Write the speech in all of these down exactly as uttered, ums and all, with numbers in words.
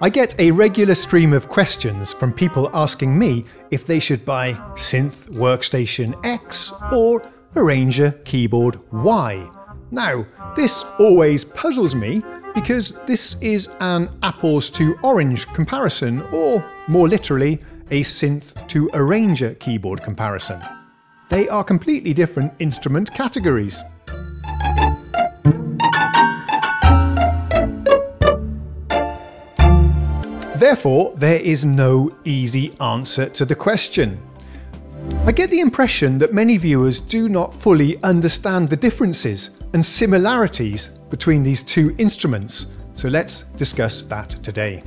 I get a regular stream of questions from people asking me if they should buy Synth Workstation X or Arranger Keyboard Y. Now, this always puzzles me because this is an apples to orange comparison, or more literally, a Synth to Arranger keyboard comparison. They are completely different instrument categories. Therefore, there is no easy answer to the question. I get the impression that many viewers do not fully understand the differences and similarities between these two instruments, so let's discuss that today.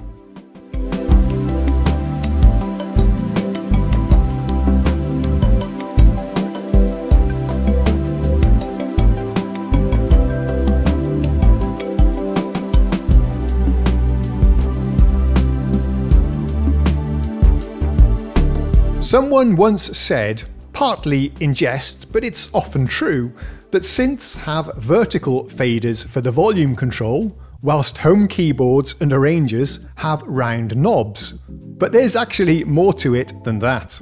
Someone once said, partly in jest, but it's often true, that synths have vertical faders for the volume control, whilst home keyboards and arrangers have round knobs. But there's actually more to it than that.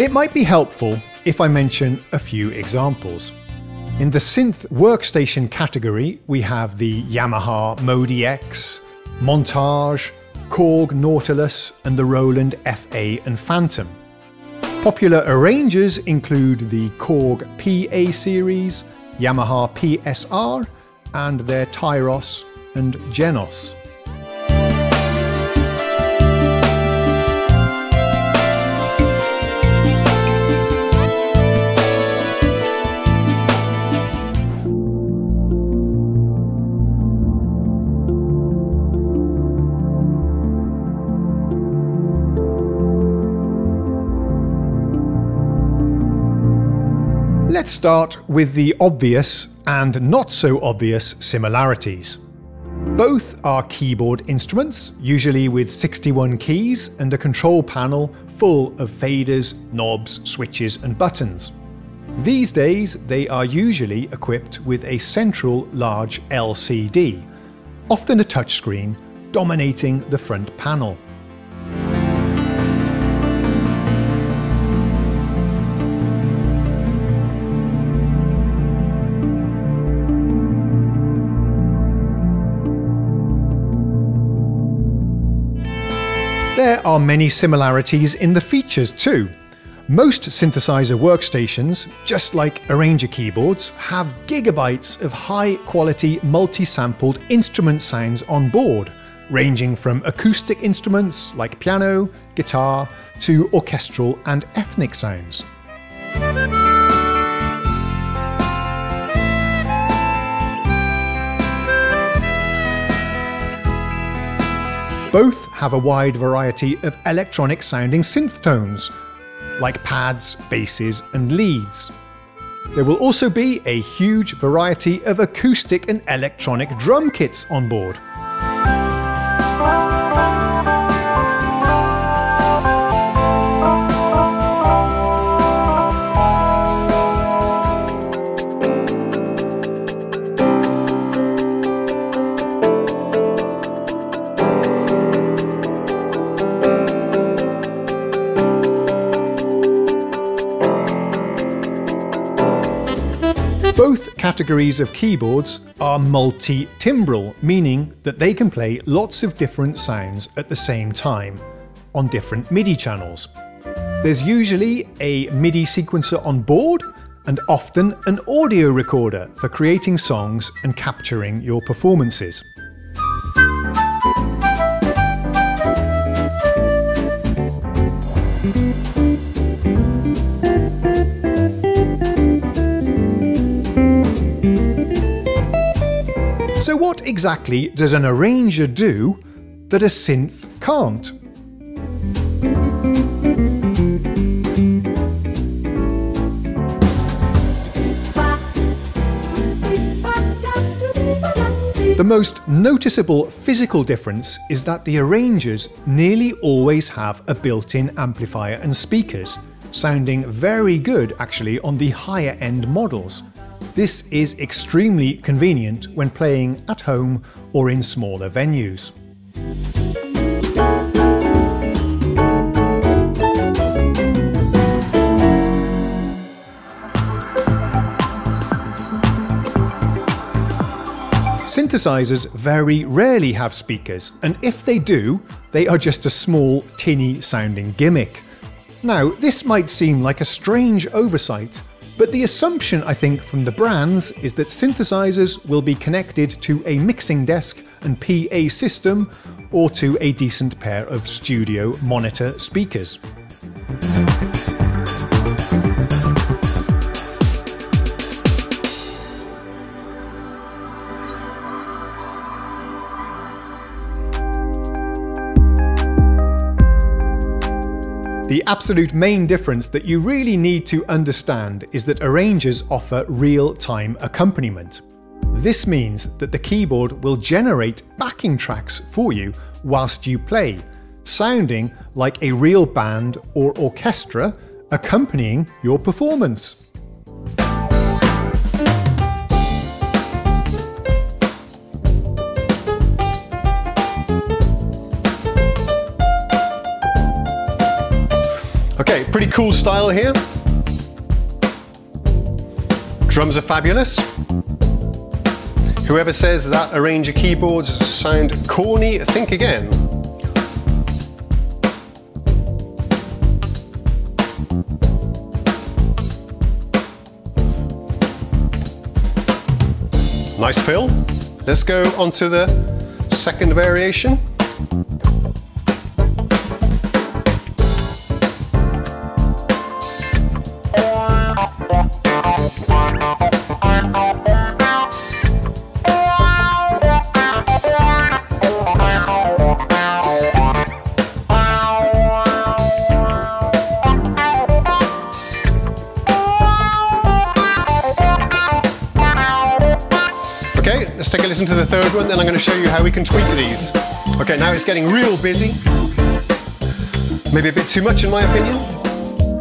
It might be helpful if I mention a few examples. In the synth workstation category, we have the Yamaha M O D X, Montage, Korg Nautilus, and the Roland F A and Phantom. Popular arrangers include the Korg P A series, Yamaha P S R, and their Tyros and Genos. Let's start with the obvious and not so obvious similarities. Both are keyboard instruments, usually with sixty-one keys and a control panel full of faders, knobs, switches and buttons. These days they are usually equipped with a central large L C D, often a touchscreen, dominating the front panel. There are many similarities in the features too. Most synthesizer workstations, just like arranger keyboards, have gigabytes of high-quality multi-sampled instrument sounds on board, ranging from acoustic instruments like piano, guitar, to orchestral and ethnic sounds. Both have a wide variety of electronic sounding synth tones, like pads, basses and leads. There will also be a huge variety of acoustic and electronic drum kits on board. Both categories of keyboards are multi-timbral, meaning that they can play lots of different sounds at the same time, on different MIDI channels. There's usually a MIDI sequencer on board, and often an audio recorder for creating songs and capturing your performances. So what exactly does an arranger do that a synth can't? The most noticeable physical difference is that the arrangers nearly always have a built-in amplifier and speakers, sounding very good actually on the higher end models. This is extremely convenient when playing at home or in smaller venues. Synthesizers very rarely have speakers, and if they do, they are just a small, tinny sounding gimmick. Now, this might seem like a strange oversight, but the assumption, I think, from the brands is that synthesizers will be connected to a mixing desk and P A system, or to a decent pair of studio monitor speakers. The absolute main difference that you really need to understand is that arrangers offer real-time accompaniment. This means that the keyboard will generate backing tracks for you whilst you play, sounding like a real band or orchestra accompanying your performance. Okay, pretty cool style here. Drums are fabulous. Whoever says that arranger keyboards sound corny, think again. Nice fill. Let's go on to the second variation. Let's take a listen to the third one, then I'm going to show you how we can tweak these. Okay, now it's getting real busy. Maybe a bit too much in my opinion.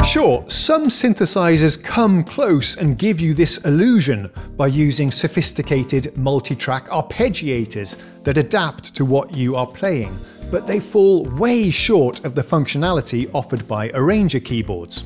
Sure, some synthesizers come close and give you this illusion by using sophisticated multi-track arpeggiators that adapt to what you are playing, but they fall way short of the functionality offered by arranger keyboards.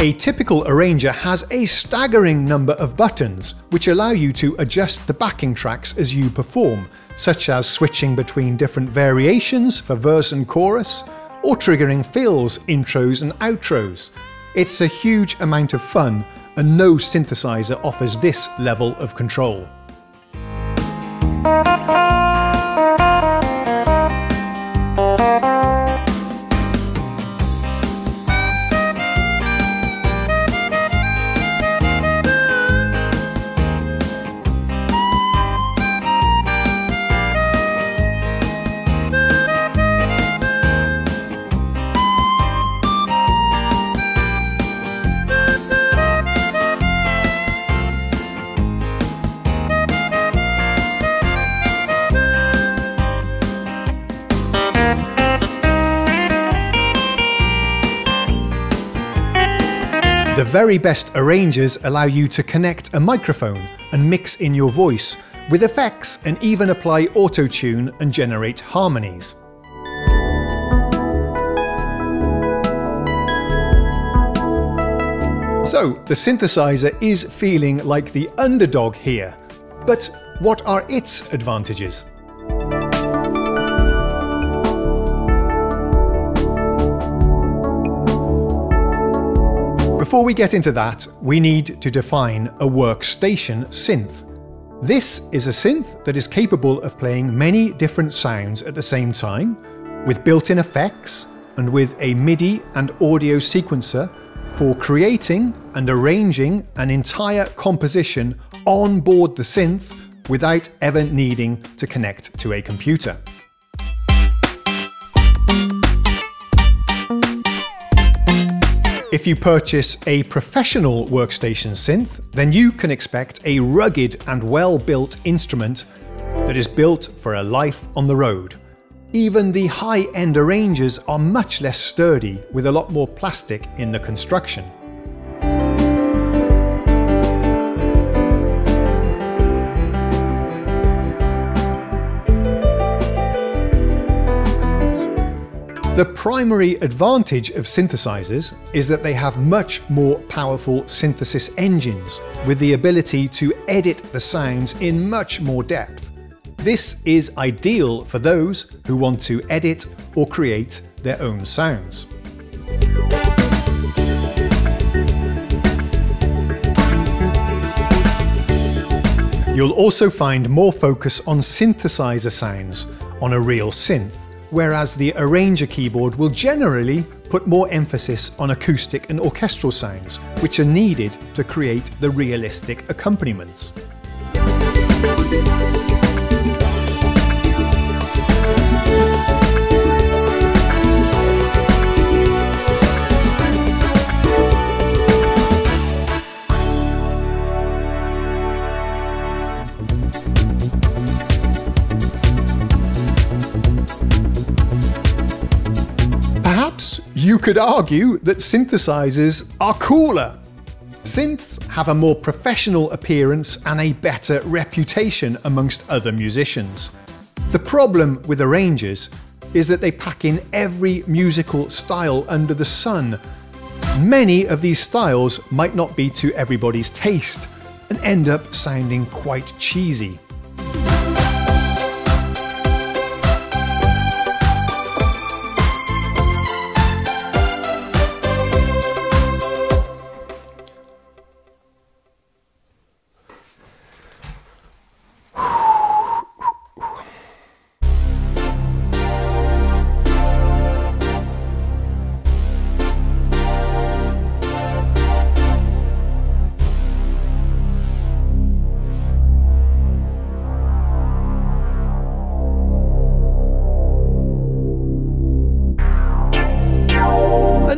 A typical arranger has a staggering number of buttons, which allow you to adjust the backing tracks as you perform, such as switching between different variations for verse and chorus, or triggering fills, intros and outros. It's a huge amount of fun, and no synthesizer offers this level of control. The very best arrangers allow you to connect a microphone and mix in your voice, with effects and even apply auto-tune and generate harmonies. So, the synthesizer is feeling like the underdog here, but what are its advantages? Before we get into that, we need to define a workstation synth. This is a synth that is capable of playing many different sounds at the same time, with built-in effects, and with a MIDI and audio sequencer, for creating and arranging an entire composition on board the synth without ever needing to connect to a computer. If you purchase a professional workstation synth, then you can expect a rugged and well-built instrument that is built for a life on the road. Even the high-end arrangers are much less sturdy, with a lot more plastic in the construction. The primary advantage of synthesizers is that they have much more powerful synthesis engines, with the ability to edit the sounds in much more depth. This is ideal for those who want to edit or create their own sounds. You'll also find more focus on synthesizer sounds on a real synth, whereas the arranger keyboard will generally put more emphasis on acoustic and orchestral sounds, which are needed to create the realistic accompaniments. You could argue that synthesizers are cooler. Synths have a more professional appearance and a better reputation amongst other musicians. The problem with arrangers is that they pack in every musical style under the sun. Many of these styles might not be to everybody's taste and end up sounding quite cheesy.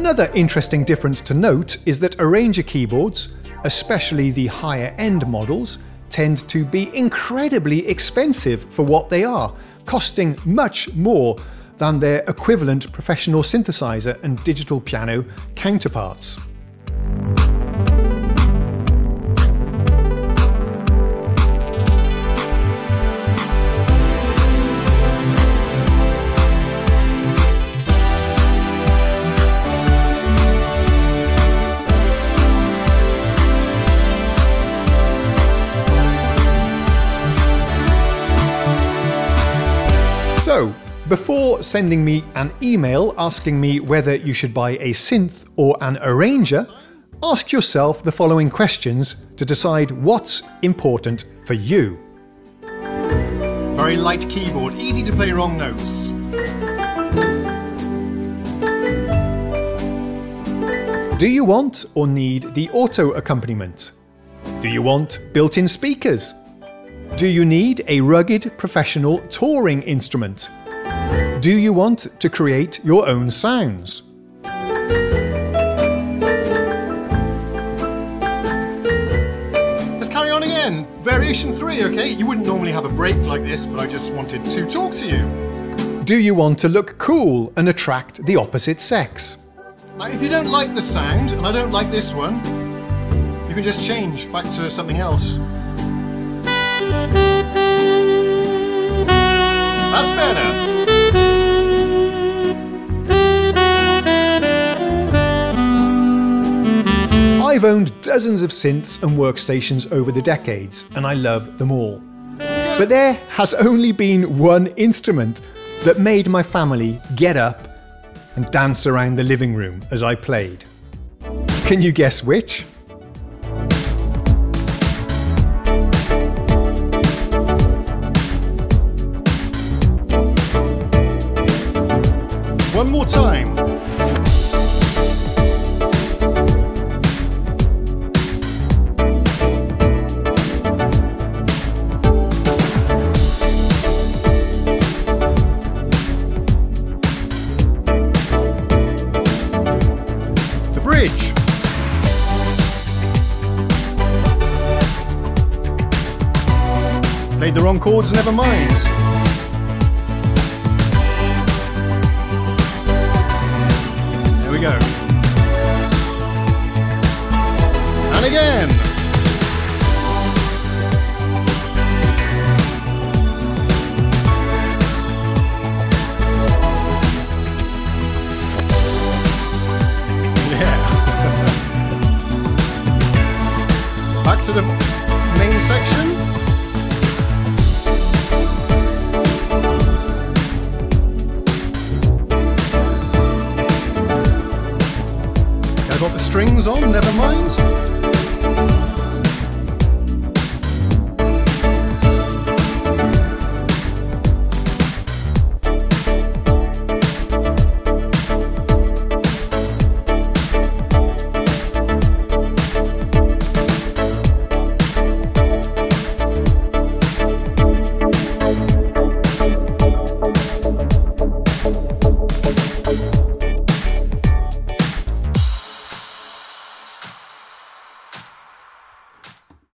Another interesting difference to note is that arranger keyboards, especially the higher-end models, tend to be incredibly expensive for what they are, costing much more than their equivalent professional synthesizer and digital piano counterparts. So, before sending me an email asking me whether you should buy a synth or an arranger, ask yourself the following questions to decide what's important for you. Very light keyboard, easy to play wrong notes. Do you want or need the auto accompaniment? Do you want built-in speakers? Do you need a rugged professional touring instrument? Do you want to create your own sounds? Let's carry on again. Variation three, okay? You wouldn't normally have a break like this, but I just wanted to talk to you. Do you want to look cool and attract the opposite sex? Now, if you don't like the sound, and I don't like this one, you can just change back to something else. That's better. I've owned dozens of synths and workstations over the decades, and I love them all. But there has only been one instrument that made my family get up and dance around the living room as I played. Can you guess which? One more time. Played the wrong chords, never mind. There we go. And again. Yeah. Back to the main section. Strings on, never mind.